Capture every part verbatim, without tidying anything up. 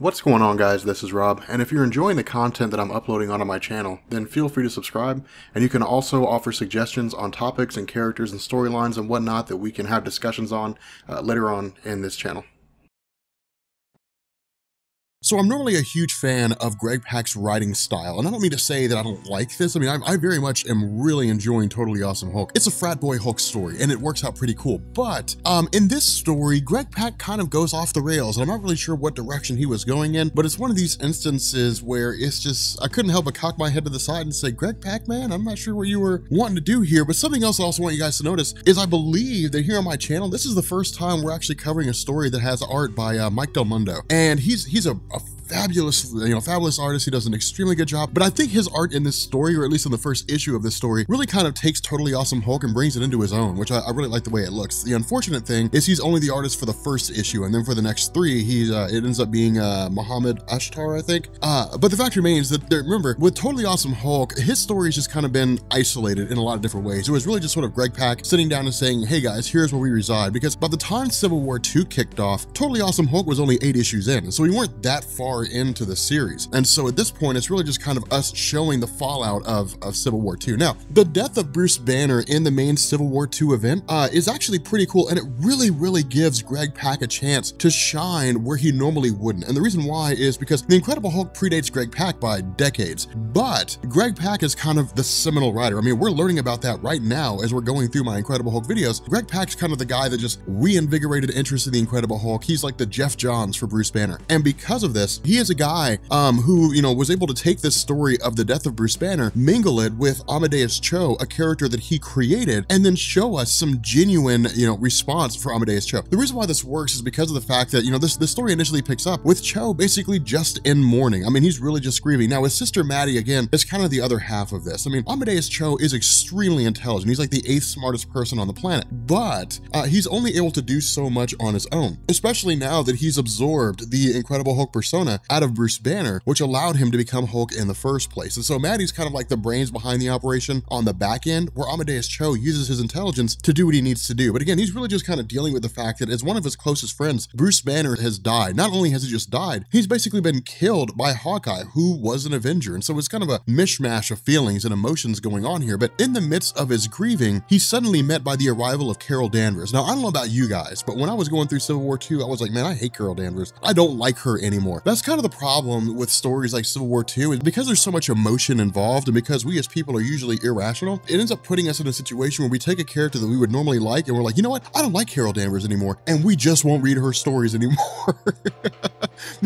What's going on, guys? This is Rob, and if you're enjoying the content that I'm uploading onto my channel, then feel free to subscribe, and you can also offer suggestions on topics and characters and storylines and whatnot that we can have discussions on uh, later on in this channel. So I'm normally a huge fan of Greg Pak's writing style, and I don't mean to say that I don't like this. I mean, I, I very much am really enjoying Totally Awesome Hulk. It's a frat boy Hulk story, and it works out pretty cool. But um, in this story, Greg Pak kind of goes off the rails, and I'm not really sure what direction he was going in, but it's one of these instances where it's just, I couldn't help but cock my head to the side and say, Greg Pak, man, I'm not sure what you were wanting to do here. But something else I also want you guys to notice is I believe that here on my channel, this is the first time we're actually covering a story that has art by uh, Mike Del Mundo, and he's, he's a a fabulous, you know, fabulous artist. He does an extremely good job, but I think his art in this story, or at least in the first issue of this story, really kind of takes Totally Awesome Hulk and brings it into his own, which I, I really like the way it looks. The unfortunate thing is he's only the artist for the first issue, and then for the next three, he's, uh, it ends up being uh, Mohammed Ashtar, I think. Uh, but the fact remains that, there, remember, with Totally Awesome Hulk, his story's just kind of been isolated in a lot of different ways. It was really just sort of Greg Pak sitting down and saying, hey guys, here's where we reside, because by the time Civil War two kicked off, Totally Awesome Hulk was only eight issues in, so we weren't that far into the series. And so at this point, it's really just kind of us showing the fallout of, of Civil War two. Now, the death of Bruce Banner in the main Civil War two event uh, is actually pretty cool, and it really, really gives Greg Pak a chance to shine where he normally wouldn't. And the reason why is because The Incredible Hulk predates Greg Pak by decades, but Greg Pak is kind of the seminal writer. I mean, we're learning about that right now as we're going through my Incredible Hulk videos. Greg Pak's kind of the guy that just reinvigorated interest in The Incredible Hulk. He's like the Jeff Johns for Bruce Banner. And because of this, he is a guy um, who, you know, was able to take this story of the death of Bruce Banner, mingle it with Amadeus Cho, a character that he created, and then show us some genuine, you know, response for Amadeus Cho. The reason why this works is because of the fact that, you know, this, this story initially picks up with Cho basically just in mourning. I mean, he's really just grieving. Now, his sister Maddie, again, is kind of the other half of this. I mean, Amadeus Cho is extremely intelligent. He's like the eighth smartest person on the planet, but uh, he's only able to do so much on his own, especially now that he's absorbed the Incredible Hulk persona out of Bruce Banner, which allowed him to become Hulk in the first place. And so Maddie's kind of like the brains behind the operation on the back end, where Amadeus Cho uses his intelligence to do what he needs to do. But again, he's really just kind of dealing with the fact that as one of his closest friends, Bruce Banner has died. Not only has he just died, he's basically been killed by Hawkeye, who was an Avenger. And so it's kind of a mishmash of feelings and emotions going on here. But in the midst of his grieving, he's suddenly met by the arrival of Carol Danvers. Now, I don't know about you guys, but when I was going through Civil War two, I was like, man, I hate Carol Danvers. I don't like her anymore. That's kind of the problem with stories like Civil War two, is because there's so much emotion involved, and because we as people are usually irrational, it ends up putting us in a situation where we take a character that we would normally like, and we're like, you know what? I don't like Carol Danvers anymore, and we just won't read her stories anymore.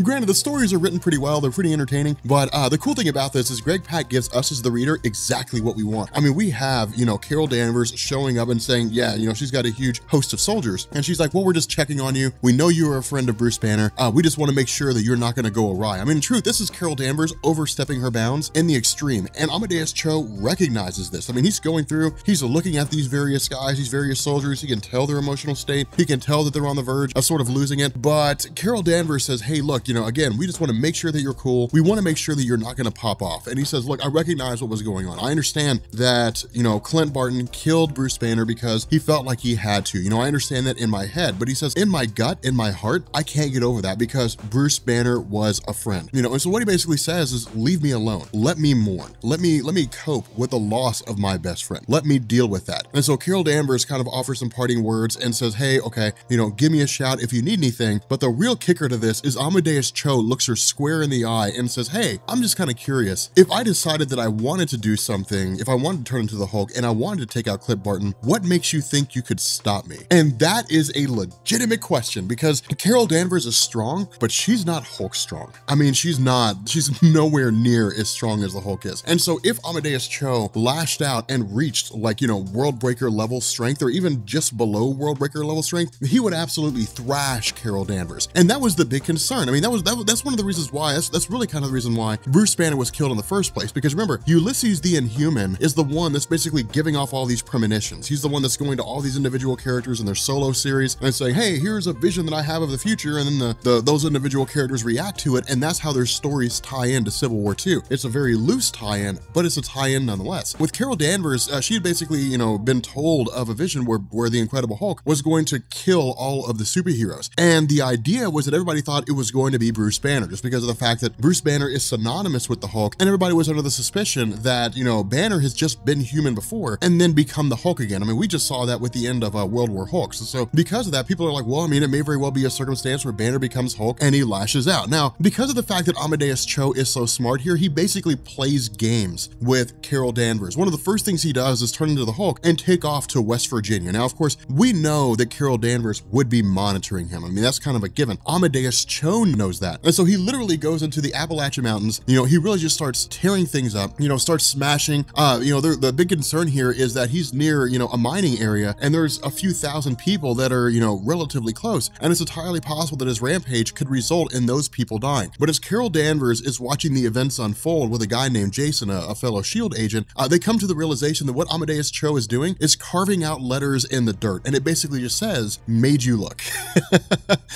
Granted, the stories are written pretty well, they're pretty entertaining, but uh, the cool thing about this is Greg Pak gives us as the reader exactly what we want. I mean, we have, you know, Carol Danvers showing up and saying, yeah, you know, she's got a huge host of soldiers, and she's like, well, we're just checking on you. We know you are a friend of Bruce Banner. Uh, we just want to make sure that you're not going to go awry. I mean, in truth, this is Carol Danvers overstepping her bounds in the extreme, and Amadeus Cho recognizes this. I mean, he's going through, he's looking at these various guys, these various soldiers, he can tell their emotional state, he can tell that they're on the verge of sort of losing it, but Carol Danvers says, hey, look, you know, again, we just want to make sure that you're cool. We want to make sure that you're not going to pop off. And he says, look, I recognize what was going on. I understand that, you know, Clint Barton killed Bruce Banner because he felt like he had to. You know, I understand that in my head, but he says, in my gut, in my heart, I can't get over that because Bruce Banner was a friend, you know. And so what he basically says is, leave me alone, let me mourn, let me let me cope with the loss of my best friend, let me deal with that. And so Carol Danvers kind of offers some parting words and says, hey, okay, you know, give me a shout if you need anything. But the real kicker to this is Amadeus Cho looks her square in the eye and says, hey, I'm just kind of curious, if I decided that I wanted to do something, if I wanted to turn into the Hulk and I wanted to take out Clint Barton, what makes you think you could stop me? And that is a legitimate question, because Carol Danvers is strong, but she's not Hulk strong. I mean, she's not, she's nowhere near as strong as the Hulk is. And so if Amadeus Cho lashed out and reached, like, you know, Worldbreaker level strength, or even just below Worldbreaker level strength, he would absolutely thrash Carol Danvers. And that was the big concern. I mean, that was, that was that's one of the reasons why, that's, that's really kind of the reason why Bruce Banner was killed in the first place, because remember, Ulysses the Inhuman is the one that's basically giving off all these premonitions. He's the one that's going to all these individual characters in their solo series and saying, hey, here's a vision that I have of the future, and then the, the those individual characters react to it, and that's how their stories tie into Civil War Two. It's a very loose tie-in, but it's a tie-in nonetheless. With Carol Danvers, uh, she had basically, you know, been told of a vision where, where the Incredible Hulk was going to kill all of the superheroes. And the idea was that everybody thought it was going to be Bruce Banner, just because of the fact that Bruce Banner is synonymous with the Hulk, and everybody was under the suspicion that, you know, Banner has just been human before and then become the Hulk again. I mean, we just saw that with the end of uh, World War Hulk. So, so because of that, people are like, well, I mean, it may very well be a circumstance where Banner becomes Hulk and he lashes out. Now, because of the fact that Amadeus Cho is so smart here, he basically plays games with Carol Danvers. One of the first things he does is turn into the Hulk and take off to West Virginia. Now, of course, we know that Carol Danvers would be monitoring him. I mean, that's kind of a given. Amadeus Cho knows that. And so he literally goes into the Appalachian Mountains. You know, he really just starts tearing things up, you know, starts smashing. Uh, you know, the big concern here is that he's near, you know, a mining area, and there's a few thousand people that are, you know, relatively close. And it's entirely possible that his rampage could result in those people dying. But as Carol Danvers is watching the events unfold with a guy named Jason, a, a fellow SHIELD agent, uh, they come to the realization that what Amadeus Cho is doing is carving out letters in the dirt. And it basically just says, made you look.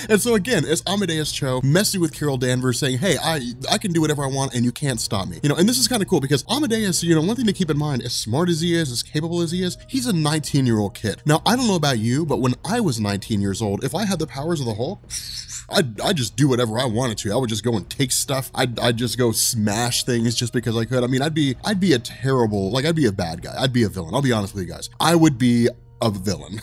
And so again, it's Amadeus Cho messing with Carol Danvers, saying, hey, I, I can do whatever I want and you can't stop me. You know, and this is kind of cool because Amadeus, you know, one thing to keep in mind, as smart as he is, as capable as he is, he's a nineteen year old kid. Now, I don't know about you, but when I was nineteen years old, if I had the powers of the Hulk, I'd, I'd just do whatever I wanted to. I would just go and take stuff. I'd, I'd just go smash things just because I could. I mean, I'd be, I'd be a terrible, like I'd be a bad guy. I'd be a villain. I'll be honest with you guys. I would be a villain.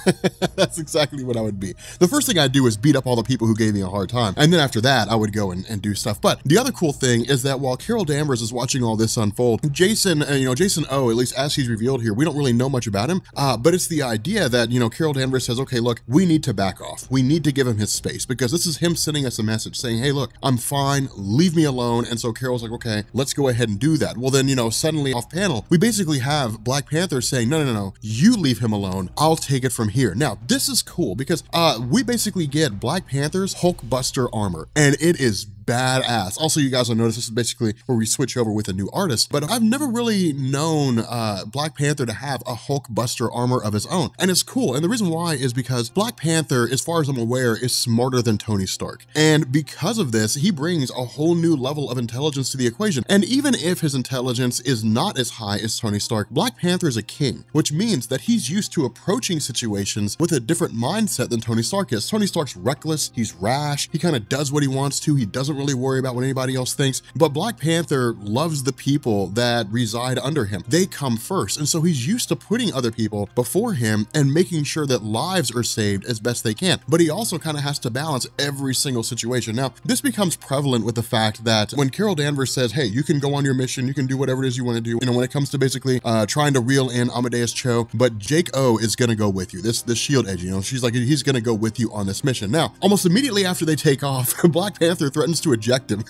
That's exactly what I would be. The first thing I do is beat up all the people who gave me a hard time. And then after that, I would go and, and do stuff. But the other cool thing is that while Carol Danvers is watching all this unfold, Jason, uh, you know, Jason Oh, at least as he's revealed here, we don't really know much about him. Uh, but it's the idea that, you know, Carol Danvers says, okay, look, we need to back off. We need to give him his space because this is him sending us a message saying, hey, look, I'm fine. Leave me alone. And so Carol's like, okay, let's go ahead and do that. Well, then, you know, suddenly off panel, we basically have Black Panther saying, no, no, no, no, you leave him alone. I'll take it from here. Now, this is cool because uh, we basically get Black Panther's Hulkbuster armor, and it is badass. Also, you guys will notice this is basically where we switch over with a new artist, but I've never really known uh, Black Panther to have a Hulkbuster armor of his own, and it's cool. And the reason why is because Black Panther, as far as I'm aware, is smarter than Tony Stark, and because of this, he brings a whole new level of intelligence to the equation. And even if his intelligence is not as high as Tony Stark, Black Panther is a king, which means that he's used to approaching situations with a different mindset than Tony Stark is. Tony Stark's reckless, he's rash, he kind of does what he wants to, he doesn't really worry about what anybody else thinks. But Black Panther loves the people that reside under him. They come first. And so he's used to putting other people before him and making sure that lives are saved as best they can. But he also kind of has to balance every single situation. Now, this becomes prevalent with the fact that when Carol Danvers says, hey, you can go on your mission, you can do whatever it is you want to do, you know, when it comes to basically uh, trying to reel in Amadeus Cho, but Jake Oh is going to go with you. This the SHIELD agent, you know, she's like, he's going to go with you on this mission. Now, almost immediately after they take off, Black Panther threatens to eject him.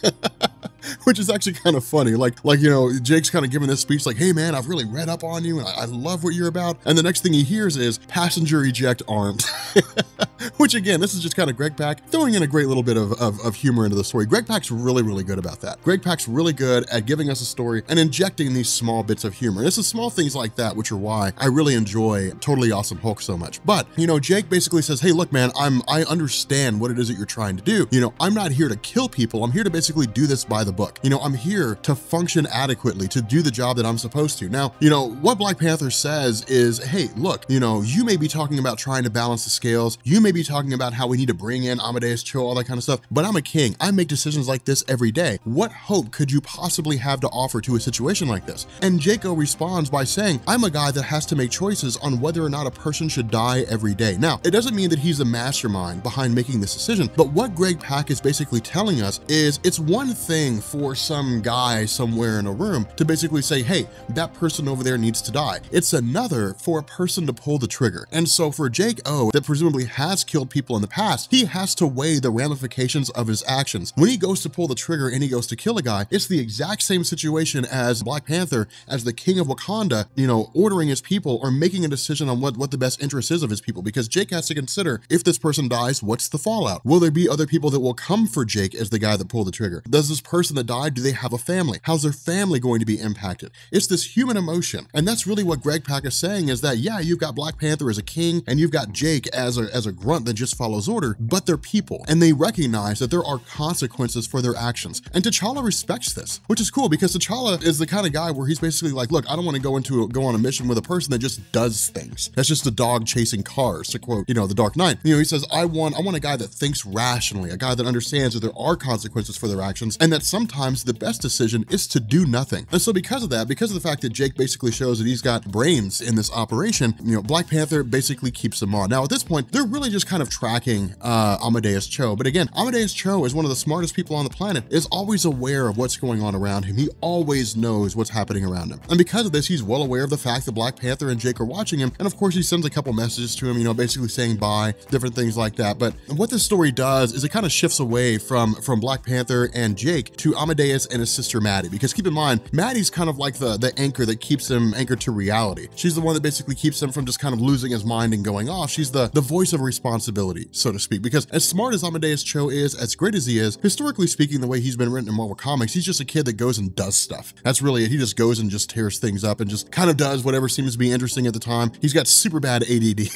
Which is actually kind of funny. Like, like you know, Jake's kind of giving this speech like, hey, man, I've really read up on you, and I, I love what you're about. And the next thing he hears is passenger eject armed. Which, again, this is just kind of Greg Pak throwing in a great little bit of, of, of humor into the story. Greg Pak's really, really good about that. Greg Pak's really good at giving us a story and injecting these small bits of humor. And it's the small things like that, which are why I really enjoy Totally Awesome Hulk so much. But, you know, Jake basically says, hey, look, man, I'm, I understand what it is that you're trying to do. You know, I'm not here to kill people. I'm here to basically do this by the book. You know, I'm here to function adequately, to do the job that I'm supposed to. Now, you know, what Black Panther says is, hey, look, you know, you may be talking about trying to balance the scales. You may be talking about how we need to bring in Amadeus Cho, all that kind of stuff, but I'm a king. I make decisions like this every day. What hope could you possibly have to offer to a situation like this? And Jake Oh responds by saying, I'm a guy that has to make choices on whether or not a person should die every day. Now, it doesn't mean that he's the mastermind behind making this decision, but what Greg Pak is basically telling us is it's one thing for some guy somewhere in a room to basically say, hey, that person over there needs to die. It's another for a person to pull the trigger. And so for Jake Oh, that presumably has killed people in the past, he has to weigh the ramifications of his actions. When he goes to pull the trigger and he goes to kill a guy, it's the exact same situation as Black Panther, as the king of Wakanda, you know, ordering his people or making a decision on what, what the best interest is of his people, because Jake has to consider, if this person dies, what's the fallout? Will there be other people that will come for Jake as the guy that pulled the trigger? Does this person that die? Do they have a family? How's their family going to be impacted? It's this human emotion. And that's really what Greg Pak is saying, is that, yeah, you've got Black Panther as a king and you've got Jake as a, as a grunt that just follows order, but they're people and they recognize that there are consequences for their actions. And T'Challa respects this, which is cool because T'Challa is the kind of guy where he's basically like, look, I don't want to go into a, go on a mission with a person that just does things. That's just a dog chasing cars, to quote, you know, The Dark Knight. You know, he says, I want, I want a guy that thinks rationally, a guy that understands that there are consequences for their actions and that sometimes the best decision is to do nothing. And so because of that, because of the fact that Jake basically shows that he's got brains in this operation, you know, Black Panther basically keeps him on. Now at this point, they're really just kind of tracking uh, Amadeus Cho. But again, Amadeus Cho is one of the smartest people on the planet, is always aware of what's going on around him. He always knows what's happening around him. And because of this, he's well aware of the fact that Black Panther and Jake are watching him. And of course, he sends a couple messages to him, you know, basically saying bye, different things like that. But what this story does is it kind of shifts away from, from Black Panther and Jake to Amadeus and his sister Maddie. Because keep in mind, Maddie's kind of like the, the anchor that keeps him anchored to reality. She's the one that basically keeps him from just kind of losing his mind and going off. She's the, the voice of responsibility, so to speak. Because as smart as Amadeus Cho is, as great as he is, historically speaking, the way he's been written in Marvel Comics, he's just a kid that goes and does stuff. That's really it. He just goes and just tears things up and just kind of does whatever seems to be interesting at the time. He's got super bad A D D.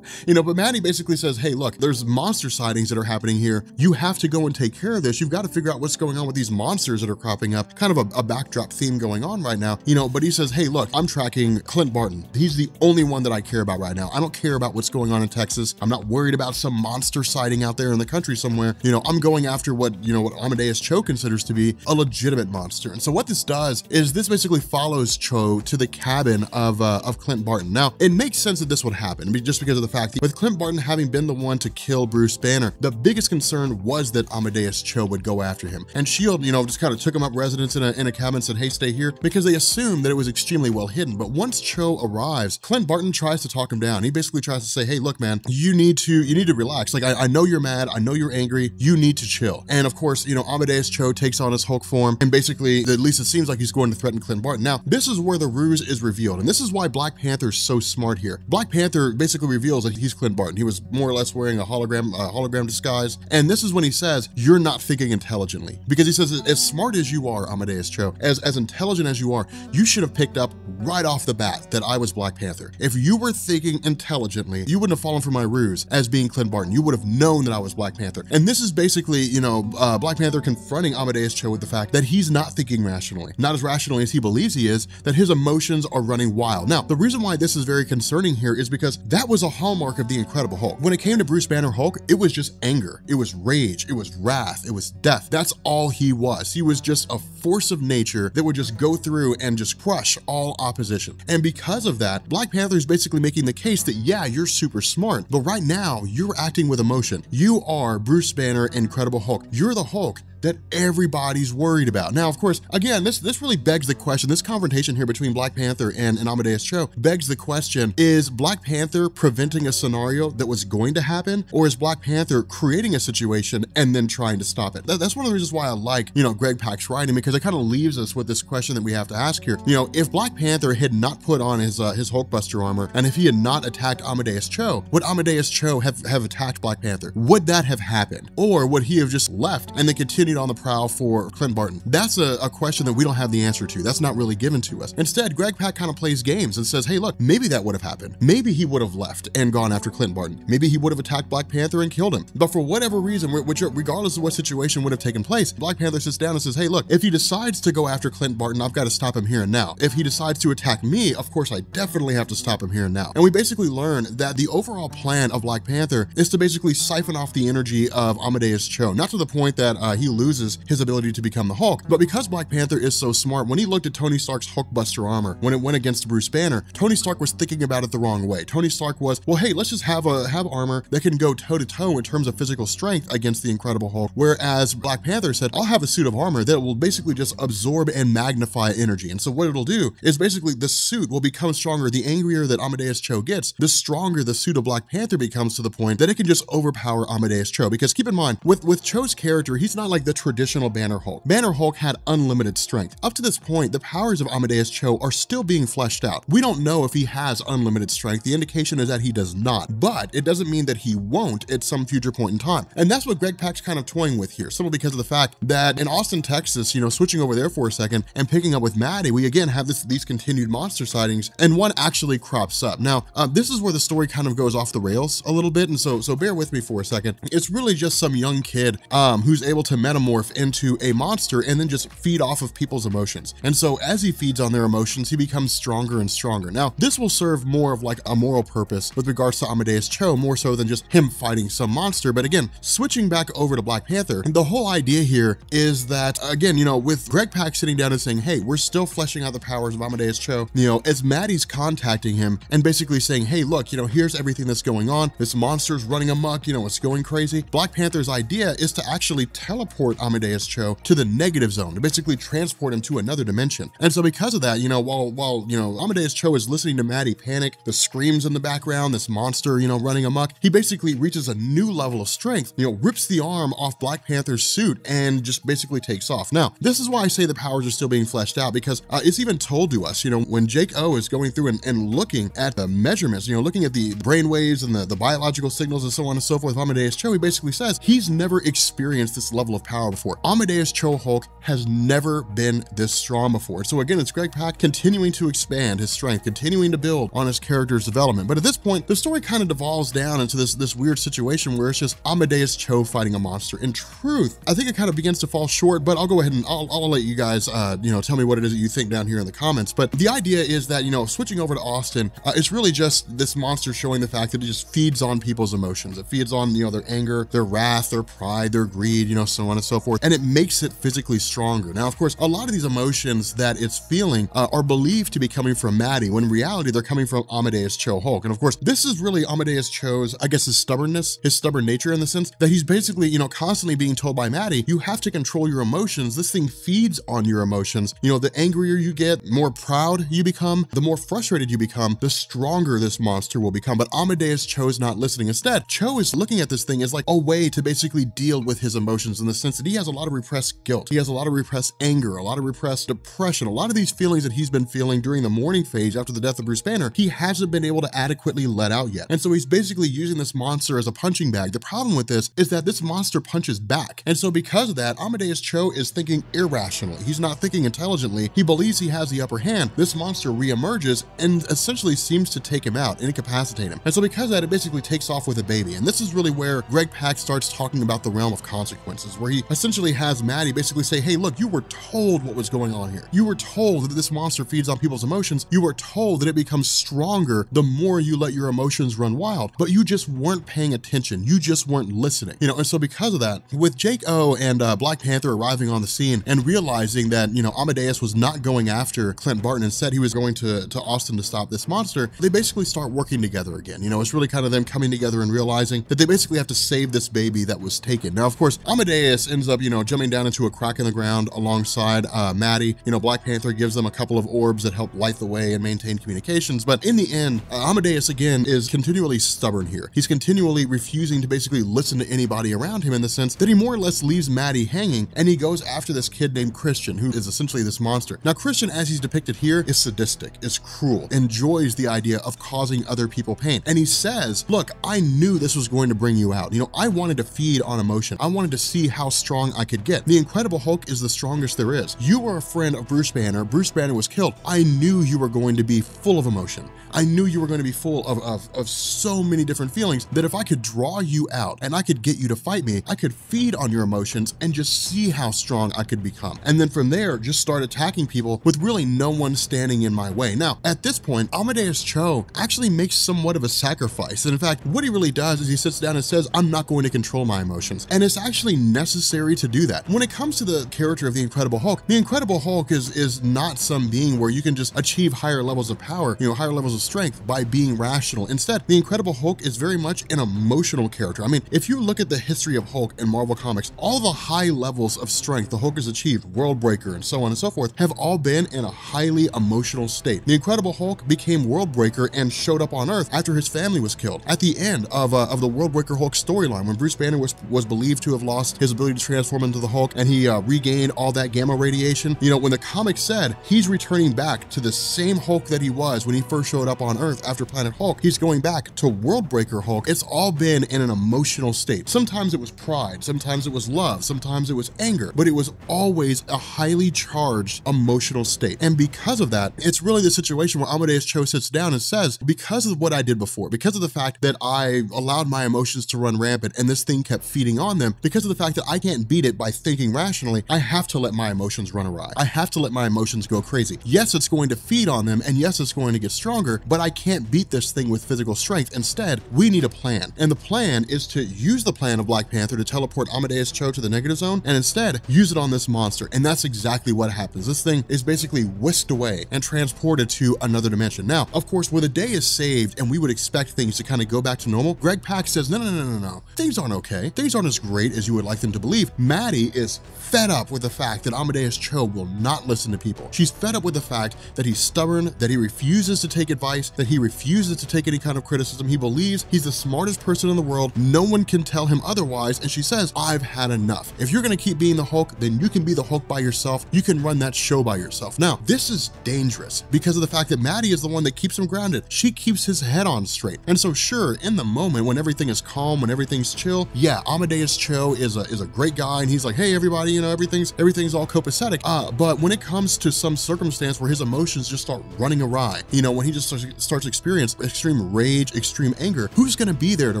You know, but Maddie basically says, hey, look, there's monster sightings that are happening here. You have to go and take care of this. You've got to figure out what's going on with these monsters that are cropping up. Kind of a, a backdrop theme going on right now, you know, but he says, hey, look, I'm tracking Clint Barton. He's the only one that I care about right now. I don't care about what's going on in Texas. I'm not worried about some monster sighting out there in the country somewhere. You know, I'm going after what, you know, what Amadeus Cho considers to be a legitimate monster. And so what this does is this basically follows Cho to the cabin of, uh, of Clint Barton. Now, it makes sense that this would happen just because of the fact that with Clint Barton having been the one to kill Bruce Banner, the biggest concern was that Amadeus Cho would go after him. And SHIELD, you know, just kind of took him up residence in a, in a cabin and said, hey, stay here, because they assumed that it was extremely well hidden. But once Cho arrives, Clint Barton tries to talk him down. He basically tries to say, hey, look, man, you need to, you need to relax. Like, I, I know you're mad. I know you're angry. You need to chill. And of course, you know, Amadeus Cho takes on his Hulk form and basically, at least it seems like he's going to threaten Clint Barton. Now, this is where the ruse is revealed. And this is why Black Panther is so smart here. Black Panther basically reveals that he's Clint Barton. He was more or less wearing a hologram, a hologram disguise. And this is when he says, you're not thinking intelligently, because he says, as smart as you are, Amadeus Cho, as, as intelligent as you are, you should have picked up right off the bat that I was Black Panther. If you were thinking intelligently, you wouldn't have fallen for my ruse as being Clint Barton. You would have known that I was Black Panther. And this is basically, you know, uh, Black Panther confronting Amadeus Cho with the fact that he's not thinking rationally, not as rationally as he believes he is, that his emotions are running wild. Now, the reason why this is very concerning here is because that was a hallmark of the Incredible Hulk. When it came to Bruce Banner Hulk, it was just anger. It was rage. It was wrath. It was death. That's all he was. He was just a force of nature that would just go through and just crush all opposition. And because of that, Black Panther is basically making the case that, yeah, you're super smart, but right now you're acting with emotion. You are Bruce Banner, Incredible Hulk. You're the Hulk that everybody's worried about. Now, of course, again, this this really begs the question, this confrontation here between Black Panther and, and Amadeus Cho begs the question, is Black Panther preventing a scenario that was going to happen, or is Black Panther creating a situation and then trying to stop it? That, that's one of the reasons why I like, you know, Greg Pak's writing, because it kind of leaves us with this question that we have to ask here. You know, if Black Panther had not put on his uh, his Hulkbuster armor, and if he had not attacked Amadeus Cho, would Amadeus Cho have, have attacked Black Panther? Would that have happened? Or would he have just left and then continued on the prowl for Clint Barton? That's a, a question that we don't have the answer to. That's not really given to us. Instead, Greg Pak kind of plays games and says, hey, look, maybe that would have happened. Maybe he would have left and gone after Clint Barton. Maybe he would have attacked Black Panther and killed him. But for whatever reason, which regardless of what situation would have taken place, Black Panther sits down and says, hey, look, if he decides to go after Clint Barton, I've got to stop him here and now. If he decides to attack me, of course, I definitely have to stop him here and now. And we basically learn that the overall plan of Black Panther is to basically siphon off the energy of Amadeus Cho, not to the point that uh, he loses his ability to become the Hulk. But because Black Panther is so smart, when he looked at Tony Stark's Hulkbuster armor, when it went against Bruce Banner, Tony Stark was thinking about it the wrong way. Tony Stark was, well, hey, let's just have a have armor that can go toe to toe in terms of physical strength against the Incredible Hulk. Whereas Black Panther said, I'll have a suit of armor that will basically basically just absorb and magnify energy. And so what it'll do is basically the suit will become stronger. The angrier that Amadeus Cho gets, the stronger the suit of Black Panther becomes, to the point that it can just overpower Amadeus Cho. Because keep in mind, with, with Cho's character, he's not like the traditional Banner Hulk. Banner Hulk had unlimited strength. Up to this point, the powers of Amadeus Cho are still being fleshed out. We don't know if he has unlimited strength. The indication is that he does not, but it doesn't mean that he won't at some future point in time. And that's what Greg Pak's kind of toying with here, simply because of the fact that in Austin, Texas, you know, switching over there for a second and picking up with Maddie, we again have this, these continued monster sightings, and one actually crops up. Now, uh, this is where the story kind of goes off the rails a little bit, and so so bear with me for a second. It's really just some young kid um, who's able to metamorph into a monster and then just feed off of people's emotions. And so as he feeds on their emotions, he becomes stronger and stronger. Now, this will serve more of like a moral purpose with regards to Amadeus Cho, more so than just him fighting some monster. But again, switching back over to Black Panther, the whole idea here is that, again, you know, with Greg Pak sitting down and saying, hey, we're still fleshing out the powers of Amadeus Cho, you know, as Maddie's contacting him and basically saying, hey, look, you know, here's everything that's going on. This monster's running amok, you know, it's going crazy. Black Panther's idea is to actually teleport Amadeus Cho to the Negative Zone, to basically transport him to another dimension. And so because of that, you know, while, while you know, Amadeus Cho is listening to Maddie panic, the screams in the background, this monster, you know, running amok, he basically reaches a new level of strength, you know, rips the arm off Black Panther's suit and just basically takes off. Now, this is why I say the powers are still being fleshed out, because uh, it's even told to us, you know, when Jake Oh is going through and, and looking at the measurements, you know, looking at the brainwaves and the, the biological signals and so on and so forth, Amadeus Cho, he basically says he's never experienced this level of power before. Amadeus Cho Hulk has never been this strong before. So again, it's Greg Pak continuing to expand his strength, continuing to build on his character's development. But at this point, the story kind of devolves down into this, this weird situation where it's just Amadeus Cho fighting a monster. In truth, I think it kind of begins to fall short, but I'll go ahead and I'll, I'll let you guys, uh, you know, tell me what it is that you think down here in the comments. But the idea is that, you know, switching over to Austin, uh, it's really just this monster showing the fact that it just feeds on people's emotions. It feeds on, you know, their anger, their wrath, their pride, their greed, you know, so on and so forth. And it makes it physically stronger. Now, of course, a lot of these emotions that it's feeling uh, are believed to be coming from Maddie, when in reality, they're coming from Amadeus Cho Hulk. And of course, this is really Amadeus Cho's, I guess, his stubbornness, his stubborn nature, in the sense that he's basically, you know, constantly being told by Maddie, you have to control your emotions. This thing feeds on your emotions. You know, the angrier you get, more proud you become, the more frustrated you become, the stronger this monster will become. But Amadeus Cho is not listening. Instead, Cho is looking at this thing as like a way to basically deal with his emotions, in the sense that he has a lot of repressed guilt. He has a lot of repressed anger, a lot of repressed depression, a lot of these feelings that he's been feeling during the mourning phase after the death of Bruce Banner, he hasn't been able to adequately let out yet. And so he's basically using this monster as a punching bag. The problem with this is that this monster punches back. And so because of that, Amadeus Cho is thinking irrationally. He's not thinking intelligently. He believes he has the upper hand. This monster reemerges and essentially seems to take him out, incapacitate him. And so because of that, it basically takes off with a baby. And this is really where Greg Pak starts talking about the realm of consequences, where he essentially has Maddie basically say, hey, look, you were told what was going on here. You were told that this monster feeds on people's emotions. You were told that it becomes stronger the more you let your emotions run wild, but you just weren't paying attention. You just weren't listening, you know? And so because of that, with Jake O and uh, Black Panther arriving on the scene and realizing that, you know, Amadeus was not going after Clint Barton and said he was going to, to Austin to stop this monster, they basically start working together again. You know, it's really kind of them coming together and realizing that they basically have to save this baby that was taken. Now, of course, Amadeus ends up, you know, jumping down into a crack in the ground alongside uh, Maddie. You know, Black Panther gives them a couple of orbs that help light the way and maintain communications. But in the end, uh, Amadeus again is continually stubborn here. He's continually refusing to basically listen to anybody around him, in the sense that he more or less leaves Maddie hanging, and he goes after this kid named Christian, who is essentially this monster. Now, Christian, as he's depicted here, is sadistic, is cruel, enjoys the idea of causing other people pain. And he says, look, I knew this was going to bring you out. You know, I wanted to feed on emotion. I wanted to see how strong I could get. The Incredible Hulk is the strongest there is. You were a friend of Bruce Banner. Bruce Banner was killed. I knew you were going to be full of emotion. I knew you were going to be full of, of, of so many different feelings, that if I could draw you out and I could get you to fight me, I could feed on your emotions and just see how strong I could become. And then from there, just start attacking people with really no one standing in my way. Now, at this point, Amadeus Cho actually makes somewhat of a sacrifice. And in fact, what he really does is he sits down and says, I'm not going to control my emotions. And it's actually necessary to do that. When it comes to the character of the Incredible Hulk, the Incredible Hulk is, is not some being where you can just achieve higher levels of power, you know, higher levels of strength by being rational. Instead, the Incredible Hulk is very much an emotional character. I mean, if you look at the history of Hulk in Marvel Comics, all the high levels of strength the Hulk has Chief, Worldbreaker, and so on and so forth, have all been in a highly emotional state. The Incredible Hulk became Worldbreaker and showed up on Earth after his family was killed. At the end of, uh, of the Worldbreaker Hulk storyline, when Bruce Banner was, was believed to have lost his ability to transform into the Hulk and he uh, regained all that gamma radiation, you know, when the comic said he's returning back to the same Hulk that he was when he first showed up on Earth after Planet Hulk, he's going back to Worldbreaker Hulk. It's all been in an emotional state. Sometimes it was pride, sometimes it was love, sometimes it was anger, but it was always a highly charged emotional state. And because of that, it's really the situation where Amadeus Cho sits down and says, because of what I did before, because of the fact that I allowed my emotions to run rampant and this thing kept feeding on them, because of the fact that I can't beat it by thinking rationally, I have to let my emotions run awry. I have to let my emotions go crazy. Yes, it's going to feed on them, and yes, it's going to get stronger, but I can't beat this thing with physical strength. Instead, we need a plan. And the plan is to use the plan of Black Panther to teleport Amadeus Cho to the Negative Zone, and instead use it on this monster. And that's exactly what happens. This thing is basically whisked away and transported to another dimension. Now, of course, where the day is saved and we would expect things to kind of go back to normal, Greg Pak says, no, no, no, no, no, things aren't okay. Things aren't as great as you would like them to believe. Maddie is fed up with the fact that Amadeus Cho will not listen to people. She's fed up with the fact that he's stubborn, that he refuses to take advice, that he refuses to take any kind of criticism. He believes he's the smartest person in the world. No one can tell him otherwise. And she says, I've had enough. If you're going to keep being the Hulk, then you can be the Hulk by yourself. You can run that show by yourself. Now, this is dangerous because of the fact that Maddie is the one that keeps him grounded. She keeps his head on straight. And so sure, in the moment when everything is calm, when everything's chill, yeah, Amadeus Cho is a, is a great guy. And he's like, hey, everybody, you know, everything's, everything's all copacetic. Uh, but when it comes to some circumstance where his emotions just start running awry, you know, when he just starts, starts experiencing extreme rage, extreme anger, who's going to be there to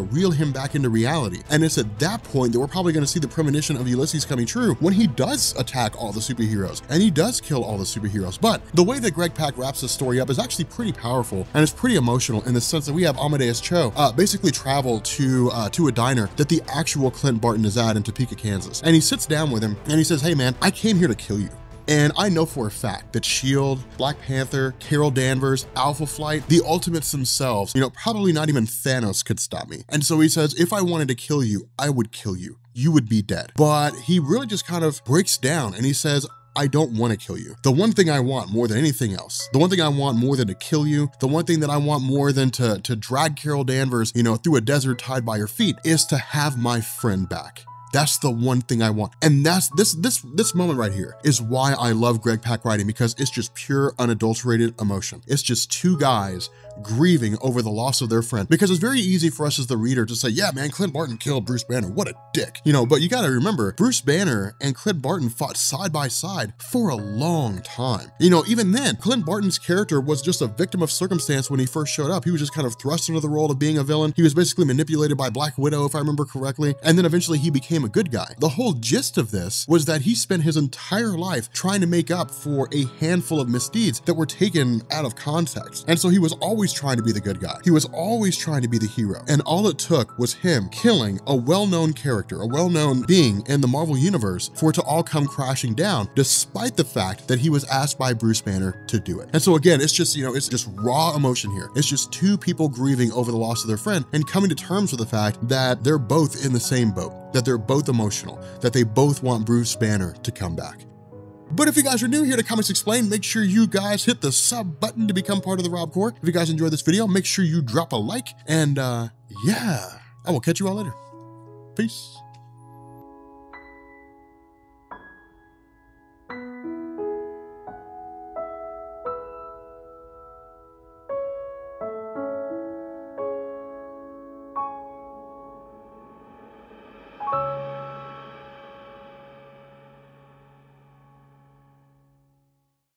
reel him back into reality? And it's at that point that we're probably going to see the premonition of Ulysses coming true when he does attack all the superheroes and he does kill all the superheroes. But the way that Greg Pak wraps this story up is actually pretty powerful and it's pretty emotional in the sense that we have Amadeus Cho uh, basically travel to uh, to a diner that the actual Clint Barton is at in Topeka, Kansas. And he sits down with him and he says, hey man, I came here to kill you. And I know for a fact that SHIELD, Black Panther, Carol Danvers, Alpha Flight, the Ultimates themselves, you know, probably not even Thanos could stop me. And so he says, if I wanted to kill you, I would kill you. You would be dead. But he really just kind of breaks down and he says, I don't want to kill you. The one thing I want more than anything else, the one thing I want more than to kill you, the one thing that I want more than to, to drag Carol Danvers, you know, through a desert tied by her feet is to have my friend back. That's the one thing I want. And that's this this this moment right here is why I love Greg Pak writing, because it's just pure unadulterated emotion. It's just two guys grieving over the loss of their friend, because it's very easy for us as the reader to say, yeah, man, Clint Barton killed Bruce Banner. What a dick. You know, but you got to remember, Bruce Banner and Clint Barton fought side by side for a long time. You know, even then, Clint Barton's character was just a victim of circumstance when he first showed up. He was just kind of thrust into the role of being a villain. He was basically manipulated by Black Widow, if I remember correctly. And then eventually he became a good guy. The whole gist of this was that he spent his entire life trying to make up for a handful of misdeeds that were taken out of context. And so he was always trying to be the good guy. He was always trying to be the hero. And all it took was him killing a well-known character, a well-known being in the Marvel universe, for it to all come crashing down, despite the fact that he was asked by Bruce Banner to do it. And so again, it's just, you know, it's just raw emotion here. It's just two people grieving over the loss of their friend and coming to terms with the fact that they're both in the same boat, that they're both emotional, that they both want Bruce Banner to come back. But if you guys are new here to Comics Explained, make sure you guys hit the sub button to become part of the Rob Corps. If you guys enjoyed this video, make sure you drop a like. And uh, yeah, I will catch you all later. Peace.